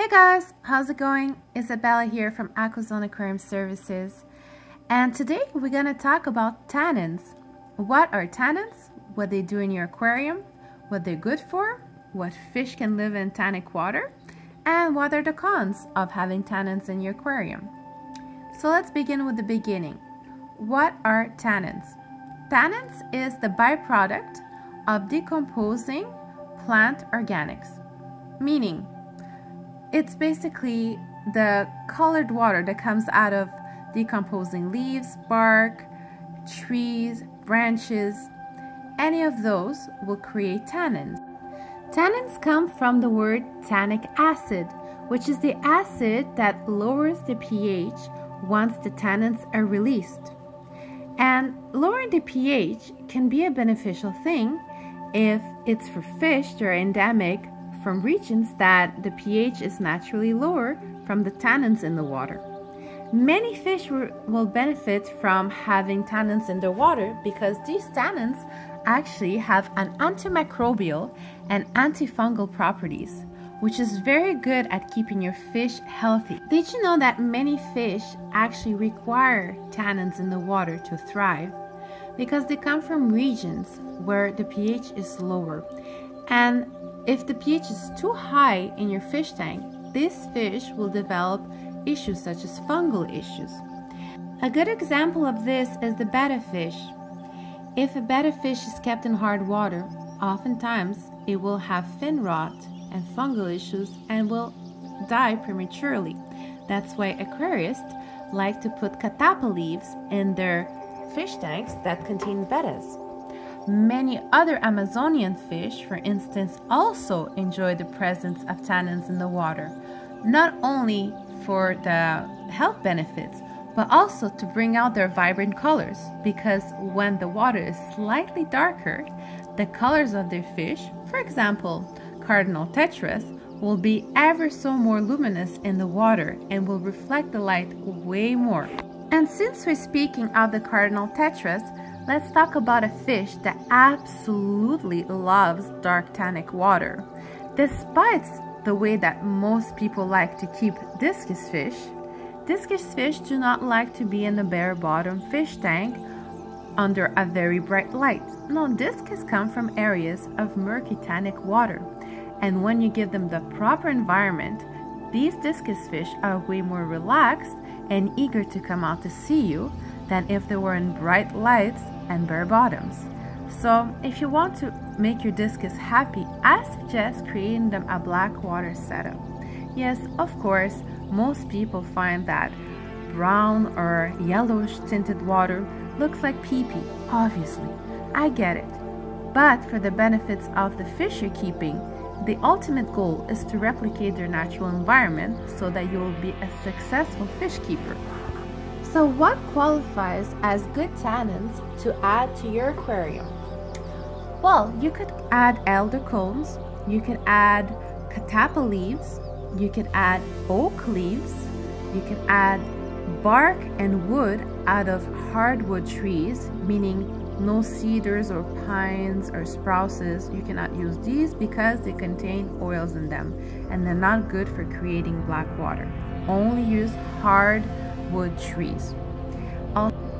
Hey guys, how's it going? Isabella here from Aquazone Aquarium Services, and today we're going to talk about tannins. What are tannins? What they do in your aquarium? What they're good for? What fish can live in tannic water? And what are the cons of having tannins in your aquarium? So let's begin with the beginning. What are tannins? Tannins is the byproduct of decomposing plant organics, meaning it's basically the colored water that comes out of decomposing leaves, bark, trees, branches. Any of those will create tannins. Tannins come from the word tannic acid, which is the acid that lowers the pH once the tannins are released. And lowering the pH can be a beneficial thing if it's for fish that are endemic from regions that the pH is naturally lower from the tannins in the water. Many fish will benefit from having tannins in their water because these tannins actually have an antimicrobial and antifungal properties, which is very good at keeping your fish healthy. Did you know that many fish actually require tannins in the water to thrive? Because they come from regions where the pH is lower. And if the pH is too high in your fish tank, this fish will develop issues such as fungal issues. A good example of this is the betta fish. If a betta fish is kept in hard water, oftentimes it will have fin rot and fungal issues and will die prematurely. That's why aquarists like to put cattapa leaves in their fish tanks that contain bettas. Many other Amazonian fish, for instance, also enjoy the presence of tannins in the water, not only for the health benefits, but also to bring out their vibrant colors, because when the water is slightly darker, the colors of their fish, for example, cardinal tetras, will be ever so more luminous in the water and will reflect the light way more. And since we're speaking of the cardinal tetras, let's talk about a fish that absolutely loves dark tannic water. Despite the way that most people like to keep discus fish do not like to be in a bare bottom fish tank under a very bright light. No, discus come from areas of murky tannic water, and when you give them the proper environment, these discus fish are way more relaxed and eager to come out to see you than if they were in bright lights and bare bottoms. So if you want to make your discus happy, I suggest creating them a black water setup. Yes, of course, most people find that brown or yellowish tinted water looks like pee-pee, obviously. I get it. But for the benefits of the fish you're keeping, the ultimate goal is to replicate their natural environment so that you will be a successful fish keeper. So what qualifies as good tannins to add to your aquarium? Well, you could add elder cones, you could add cattapa leaves, you could add oak leaves, you could add bark and wood out of hardwood trees, meaning no cedars or pines or spruces. You cannot use these because they contain oils in them and they're not good for creating black water. Only use hardwood trees.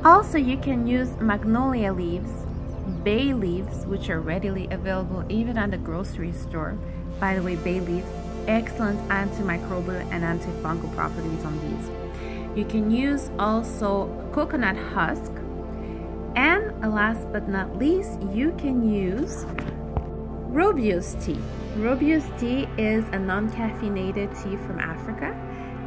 Also, you can use magnolia leaves, bay leaves, which are readily available even at the grocery store. By the way, bay leaves, excellent antimicrobial and antifungal properties on these. You can use also coconut husk, and last but not least, you can use Rooibos tea. Rooibos tea is a non-caffeinated tea from Africa,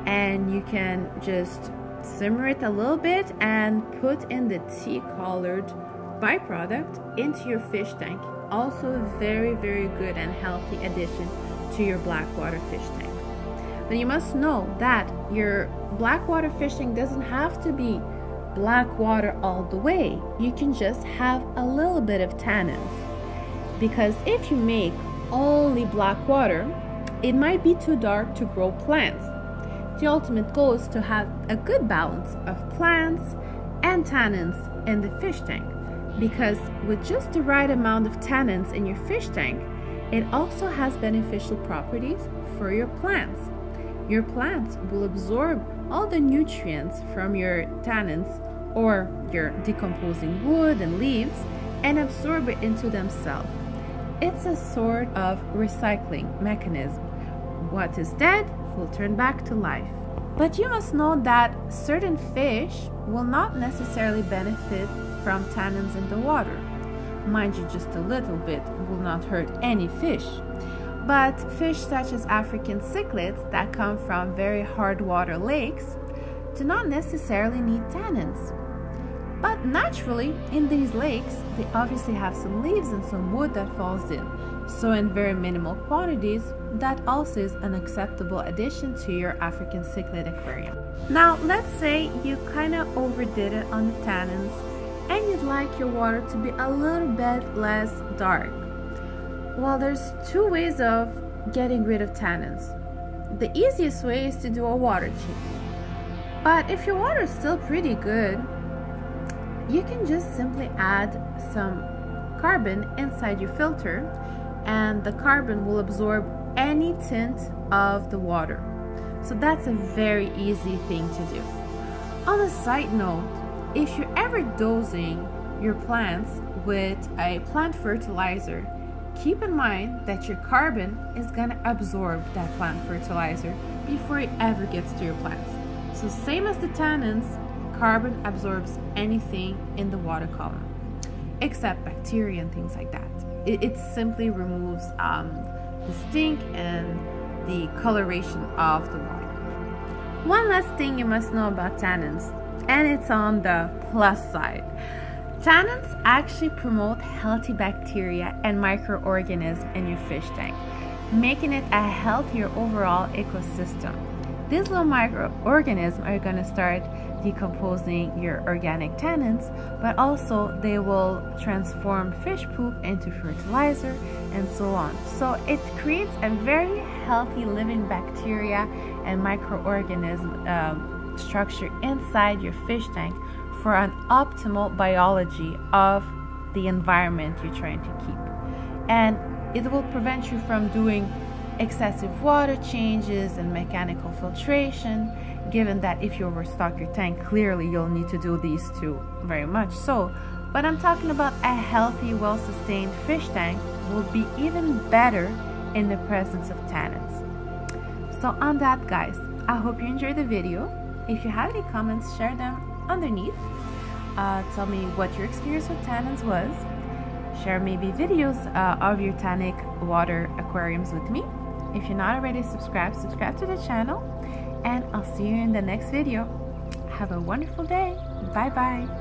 and you can just simmer it a little bit and put in the tea-colored byproduct into your fish tank. Also a very, very good and healthy addition to your blackwater fish tank. But you must know that your blackwater fish tank doesn't have to be black water all the way. You can just have a little bit of tannins, because if you make only black water, it might be too dark to grow plants. The ultimate goal is to have a good balance of plants and tannins in the fish tank, because with just the right amount of tannins in your fish tank, it also has beneficial properties for your plants. Your plants will absorb all the nutrients from your tannins or your decomposing wood and leaves and absorb it into themselves. It's a sort of recycling mechanism. What is dead will turn back to life. But you must know that certain fish will not necessarily benefit from tannins in the water. Mind you, just a little bit will not hurt any fish. But fish such as African cichlids that come from very hard water lakes do not necessarily need tannins. But naturally, in these lakes, they obviously have some leaves and some wood that falls in. So in very minimal quantities, that also is an acceptable addition to your African cichlid aquarium. Now, let's say you kind of overdid it on the tannins and you'd like your water to be a little bit less dark. Well, there's two ways of getting rid of tannins. The easiest way is to do a water change. But if your water is still pretty good, you can just simply add some carbon inside your filter, and the carbon will absorb any tint of the water. So that's a very easy thing to do. On a side note, if you're ever dosing your plants with a plant fertilizer, keep in mind that your carbon is going to absorb that plant fertilizer before it ever gets to your plants. So same as the tannins, carbon absorbs anything in the water column, except bacteria and things like that. It simply removes the stink and the coloration of the water. One last thing you must know about tannins, and it's on the plus side. Tannins actually promote healthy bacteria and microorganisms in your fish tank, making it a healthier overall ecosystem. These little microorganisms are going to start decomposing your organic tannins, but also they will transform fish poop into fertilizer and so on. So it creates a very healthy living bacteria and microorganism structure inside your fish tank for an optimal biology of the environment you're trying to keep. And it will prevent you from doing excessive water changes and mechanical filtration, given that if you overstock your tank, clearly you'll need to do these two very much so. But I'm talking about a healthy, well-sustained fish tank will be even better in the presence of tannins. So on that, guys, I hope you enjoyed the video. If you have any comments, share them underneath. Tell me what your experience with tannins was. Share maybe videos of your tannic water aquariums with me. If you're not already subscribed, subscribe to the channel, and I'll see you in the next video. Have a wonderful day. Bye-bye.